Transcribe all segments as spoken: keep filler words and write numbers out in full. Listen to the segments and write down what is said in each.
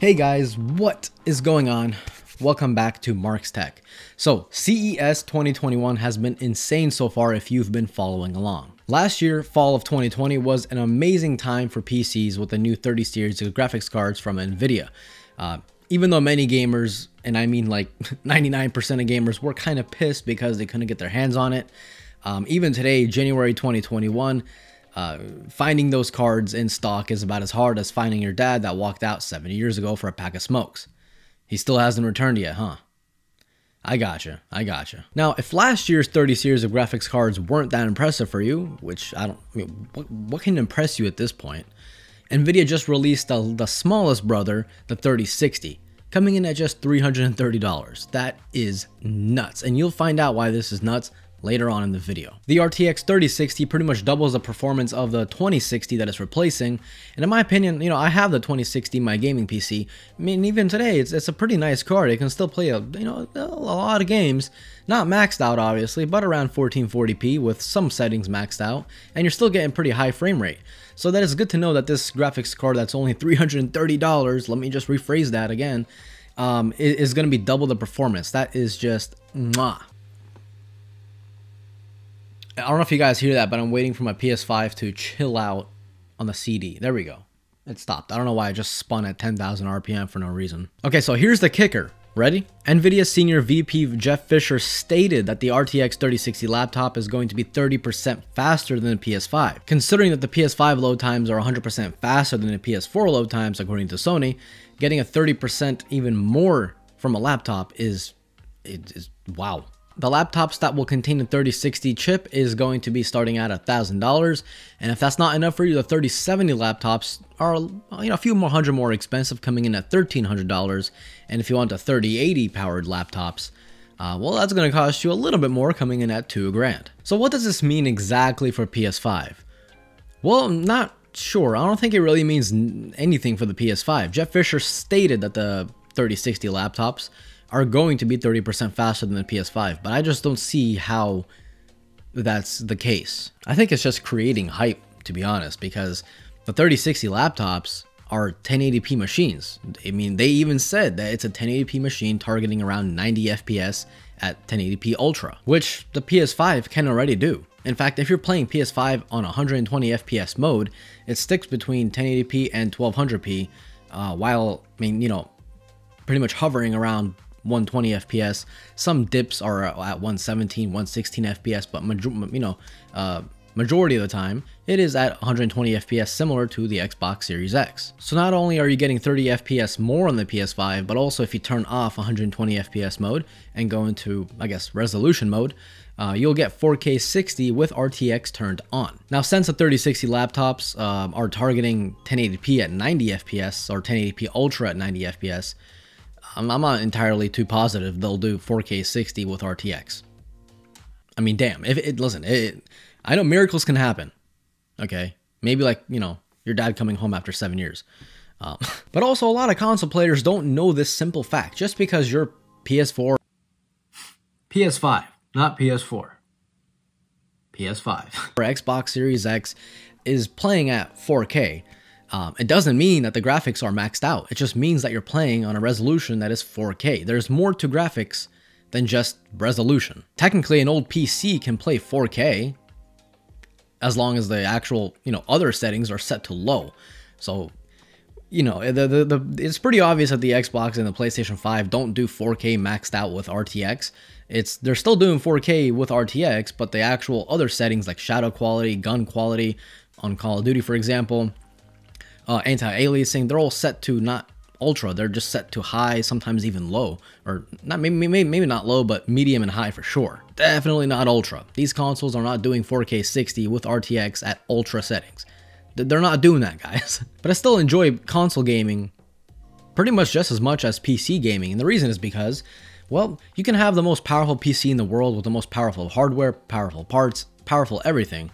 Hey guys, what is going on? Welcome back to Mark's Tech. So C E S twenty twenty-one has been insane so far if you've been following along. Last year, fall of twenty twenty was an amazing time for P Cs with the new thirty series of graphics cards from Nvidia. Uh, even though many gamers, and I mean like ninety-nine percent of gamers, were kind of pissed because they couldn't get their hands on it. Um, even today, January twenty twenty-one, Uh, finding those cards in stock is about as hard as finding your dad that walked out seventy years ago for a pack of smokes. He still hasn't returned yet, huh? I gotcha, I gotcha. Now, if last year's thirty series of graphics cards weren't that impressive for you, which I don't, I mean, what, what can impress you at this point? Nvidia just released the, the smallest brother, the thirty sixty, coming in at just three hundred thirty dollars. That is nuts, and you'll find out why this is nuts later on in the video. The R T X thirty sixty pretty much doubles the performance of the twenty sixty that it's replacing, and in my opinion, you know, I have the twenty sixty in my gaming P C. I mean, even today, it's, it's a pretty nice card. It can still play a, you know, a lot of games. Not maxed out, obviously, but around fourteen forty p with some settings maxed out, and you're still getting pretty high frame rate. So that is good to know that this graphics card that's only three hundred thirty dollars, let me just rephrase that again, um, is gonna be double the performance. That is just mwah. I don't know if you guys hear that, but I'm waiting for my P S five to chill out on the C D. There we go. It stopped. I don't know why I just spun at ten thousand R P M for no reason. Okay, so here's the kicker. Ready? Nvidia senior V P Jeff Fisher stated that the R T X thirty sixty laptop is going to be thirty percent faster than the P S five. Considering that the P S five load times are one hundred percent faster than the P S four load times, according to Sony, getting a thirty percent even more from a laptop is, it is wow. The laptops that will contain the thirty sixty chip is going to be starting at a thousand dollars, and if that's not enough for you, the thirty seventy laptops are, you know, a few more hundred more expensive, coming in at thirteen hundred dollars, and if you want the thirty eighty powered laptops, uh, well, that's going to cost you a little bit more, coming in at two grand. So what does this mean exactly for P S five? Well, I'm not sure. I don't think it really means anything for the P S five. Jeff Fisher stated that the thirty sixty laptops are going to be thirty percent faster than the P S five, but I just don't see how that's the case. I think it's just creating hype, to be honest, because the thirty sixty laptops are ten eighty p machines. I mean, they even said that it's a ten eighty p machine targeting around ninety F P S at ten eighty p Ultra, which the P S five can already do. In fact, if you're playing P S five on one hundred twenty F P S mode, it sticks between ten eighty p and twelve hundred p, uh, while, I mean, you know, pretty much hovering around one twenty F P S. Some dips are at one seventeen, one sixteen F P S, but major you know, uh, majority of the time, it is at one hundred twenty F P S, similar to the Xbox Series X. So not only are you getting thirty F P S more on the P S five, but also if you turn off one hundred twenty F P S mode and go into, I guess, resolution mode, uh, you'll get four K sixty with R T X turned on. Now, since the thirty sixty laptops um, are targeting ten eighty p at ninety F P S or ten eighty p Ultra at ninety F P S, I'm not entirely too positive they'll do four K sixty with R T X. I mean, damn, if it, listen, it, I know miracles can happen, okay? Maybe like, you know, your dad coming home after seven years. Um, but also a lot of console players don't know this simple fact. Just because your P S four, P S five, not P S four, P S five, or Xbox Series X is playing at four K, Um, it doesn't mean that the graphics are maxed out. It just means that you're playing on a resolution that is four K. There's more to graphics than just resolution. Technically, an old P C can play four K as long as the actual, you know, other settings are set to low. So, you know, the, the, the, it's pretty obvious that the Xbox and the PlayStation five don't do four K maxed out with R T X. It's, they're still doing four K with R T X, but the actual other settings like shadow quality, gun quality on Call of Duty, for example, Uh, anti-aliasing, they're all set to not ultra, they're just set to high, sometimes even low, or not maybe, maybe maybe not low, but medium and high for sure. Definitely not ultra. These consoles are not doing four K sixty with R T X at ultra settings. They're not doing that, guys. But I still enjoy console gaming pretty much just as much as P C gaming, and the reason is because, well, you can have the most powerful P C in the world with the most powerful hardware, powerful parts, powerful everything.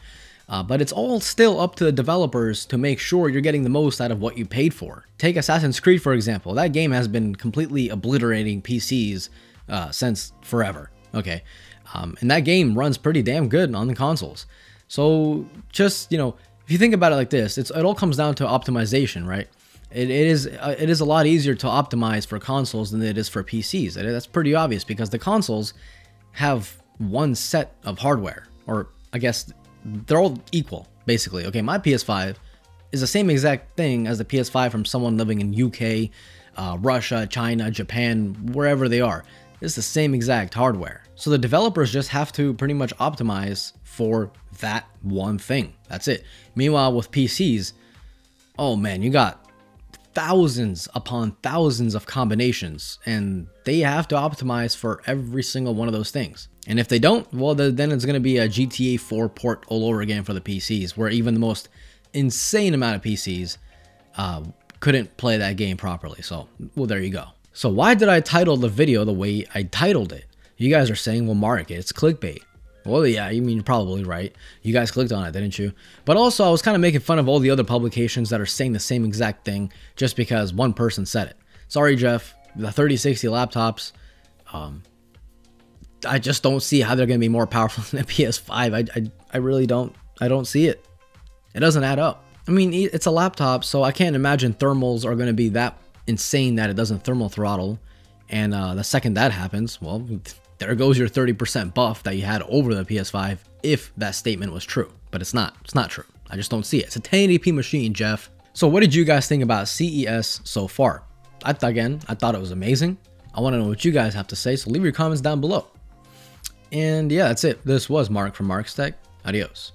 Uh, but it's all still up to the developers to make sure you're getting the most out of what you paid for. Take Assassin's Creed, for example. That game has been completely obliterating P Cs uh, since forever, okay? Um, and that game runs pretty damn good on the consoles. So just, you know, if you think about it like this, it's, it all comes down to optimization, right? It, it is uh, it is a lot easier to optimize for consoles than it is for P Cs. That's pretty obvious because the consoles have one set of hardware, or I guess they're all equal basically. Okay, my P S five is the same exact thing as the P S five from someone living in U K, uh, Russia, China, Japan, wherever they are. It's the same exact hardware. So the developers just have to pretty much optimize for that one thing. That's it. Meanwhile, with P Cs, oh man, you got thousands upon thousands of combinations, and they have to optimize for every single one of those things. And if they don't, well, then it's going to be a G T A four port all over again for the P Cs, where even the most insane amount of P Cs uh, couldn't play that game properly. So, well, there you go. So why did I title the video the way I titled it? You guys are saying, well, Mark, it's clickbait. Well, yeah, I mean, you're probably right. You guys clicked on it, didn't you? But also, I was kind of making fun of all the other publications that are saying the same exact thing just because one person said it. Sorry, Jeff, the thirty sixty laptops, um, I just don't see how they're going to be more powerful than the P S five. I, I, I really don't. I don't see it. It doesn't add up. I mean, it's a laptop, so I can't imagine thermals are going to be that insane that it doesn't thermal throttle. And uh, the second that happens, well, there goes your thirty percent buff that you had over the P S five if that statement was true. But it's not. It's not true. I just don't see it. It's a ten eighty p machine, Jeff. So what did you guys think about C E S so far? I th- again, I thought it was amazing. I want to know what you guys have to say, so leave your comments down below. And yeah, that's it. This was Mark from Mark's Tech. Adios.